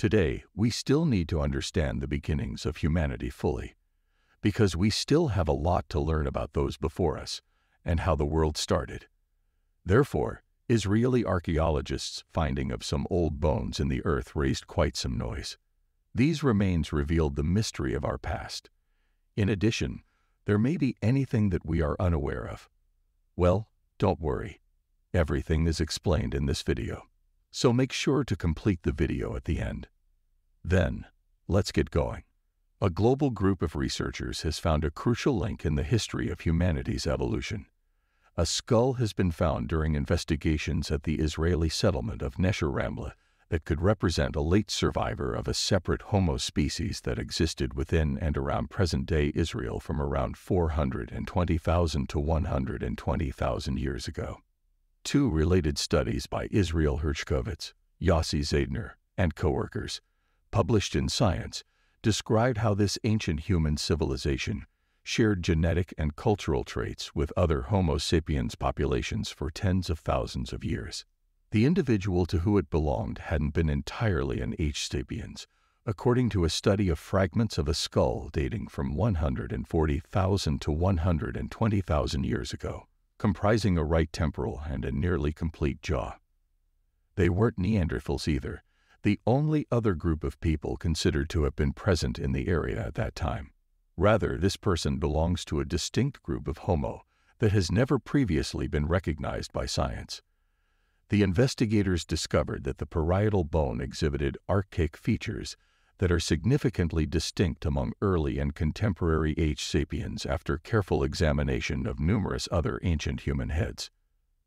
Today, we still need to understand the beginnings of humanity fully, because we still have a lot to learn about those before us and how the world started. Therefore, Israeli archaeologists' finding of some old bones in the earth raised quite some noise. These remains revealed the mystery of our past. In addition, there may be anything that we are unaware of. Well, don't worry. Everything is explained in this video. So make sure to complete the video at the end. Then, let's get going. A global group of researchers has found a crucial link in the history of humanity's evolution. A skull has been found during investigations at the Israeli settlement of Nesher Ramla that could represent a late survivor of a separate Homo species that existed within and around present-day Israel from around 420,000 to 120,000 years ago. Two related studies by Israel Hershkovitz, Yossi Zeidner, and co-workers, published in Science, described how this ancient human civilization shared genetic and cultural traits with other Homo sapiens populations for tens of thousands of years. The individual to whom it belonged hadn't been entirely an H. sapiens, according to a study of fragments of a skull dating from 140,000 to 120,000 years ago, comprising a right temporal and a nearly complete jaw. They weren't Neanderthals either, the only other group of people considered to have been present in the area at that time. Rather, this person belongs to a distinct group of Homo that has never previously been recognized by science. The investigators discovered that the parietal bone exhibited archaic features that are significantly distinct among early and contemporary H. sapiens after careful examination of numerous other ancient human heads.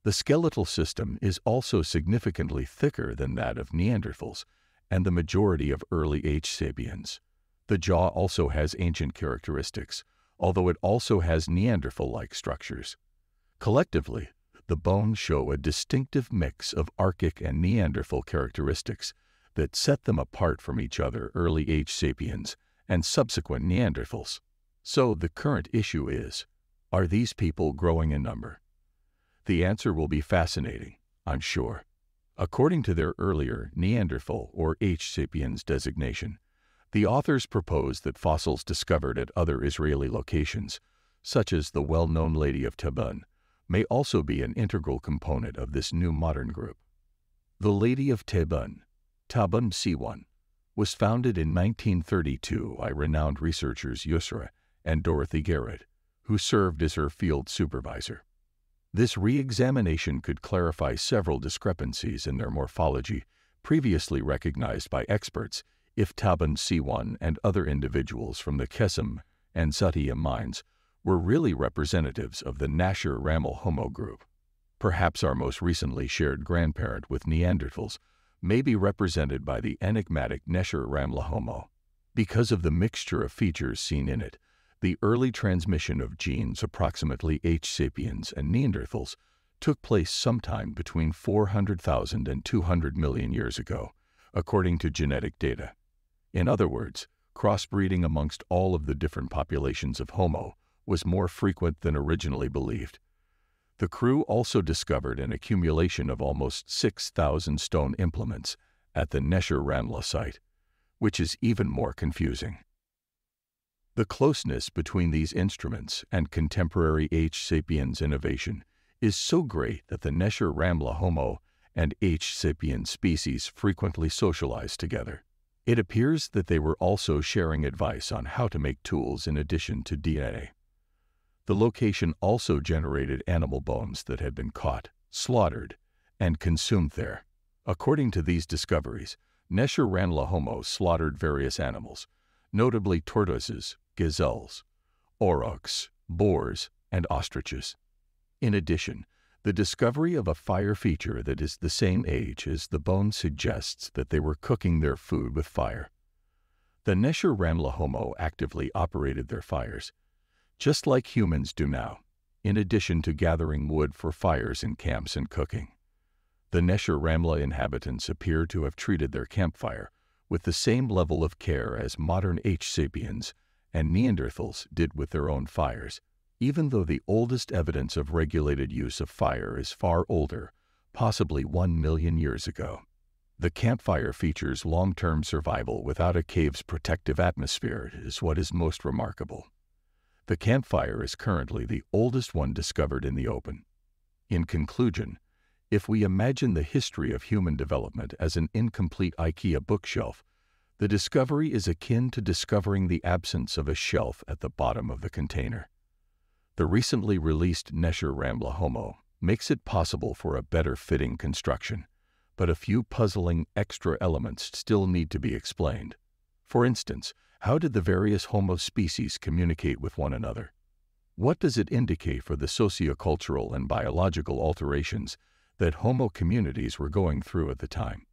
The skeletal system is also significantly thicker than that of Neanderthals and the majority of early H. sapiens. The jaw also has ancient characteristics, although it also has Neanderthal-like structures. Collectively, the bones show a distinctive mix of archaic and Neanderthal characteristics that set them apart from each other, early H. sapiens and subsequent Neanderthals. So the current issue is, are these people growing in number? The answer will be fascinating, I'm sure. According to their earlier Neanderthal or H. sapiens designation, the authors proposed that fossils discovered at other Israeli locations, such as the well-known Lady of Tabun, may also be an integral component of this new modern group. The Lady of Tabun, Tabun C1, was founded in 1932 by renowned researchers Yusra and Dorothy Garrett, who served as her field supervisor. This re-examination could clarify several discrepancies in their morphology previously recognized by experts if Tabun C1 and other individuals from the Kesem and Zuttiya mines were really representatives of the Nesher Ramla Homo group. Perhaps our most recently shared grandparent with Neanderthals may be represented by the enigmatic Nesher Ramla Homo. Because of the mixture of features seen in it, the early transmission of genes approximately H. sapiens and Neanderthals took place sometime between 400,000 and 200 million years ago, according to genetic data. In other words, crossbreeding amongst all of the different populations of Homo was more frequent than originally believed. The crew also discovered an accumulation of almost 6,000 stone implements at the Nesher Ramla site, which is even more confusing. The closeness between these instruments and contemporary H. sapiens innovation is so great that the Nesher Ramla Homo and H. sapiens species frequently socialized together. It appears that they were also sharing advice on how to make tools in addition to DNA. The location also generated animal bones that had been caught, slaughtered, and consumed there. According to these discoveries, Nesher Ramla Homo slaughtered various animals, notably tortoises, gazelles, aurochs, boars, and ostriches. In addition, the discovery of a fire feature that is the same age as the bone suggests that they were cooking their food with fire. The Nesher Ramla Homo actively operated their fires, just like humans do now, in addition to gathering wood for fires in camps and cooking. The Nesher Ramla inhabitants appear to have treated their campfire with the same level of care as modern H. sapiens and Neanderthals did with their own fires, even though the oldest evidence of regulated use of fire is far older, possibly 1 million years ago. The campfire feature's long-term survival without a cave's protective atmosphere is what is most remarkable. The campfire is currently the oldest one discovered in the open. In conclusion, if we imagine the history of human development as an incomplete IKEA bookshelf, the discovery is akin to discovering the absence of a shelf at the bottom of the container. The recently released Nesher Ramla Homo makes it possible for a better fitting construction, but a few puzzling extra elements still need to be explained. For instance, how did the various Homo species communicate with one another? What does it indicate for the sociocultural and biological alterations that Homo communities were going through at the time?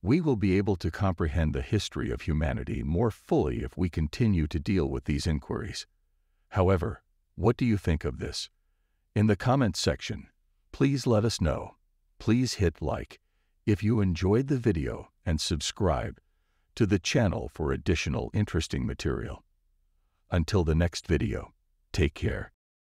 We will be able to comprehend the history of humanity more fully if we continue to deal with these inquiries. However, what do you think of this? In the comments section, please let us know. Please hit like if you enjoyed the video and subscribe to the channel for additional interesting material. Until the next video, take care.